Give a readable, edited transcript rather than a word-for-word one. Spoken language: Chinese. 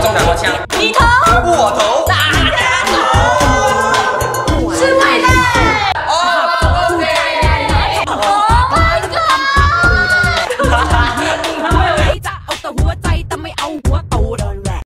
中国腔，你投我投。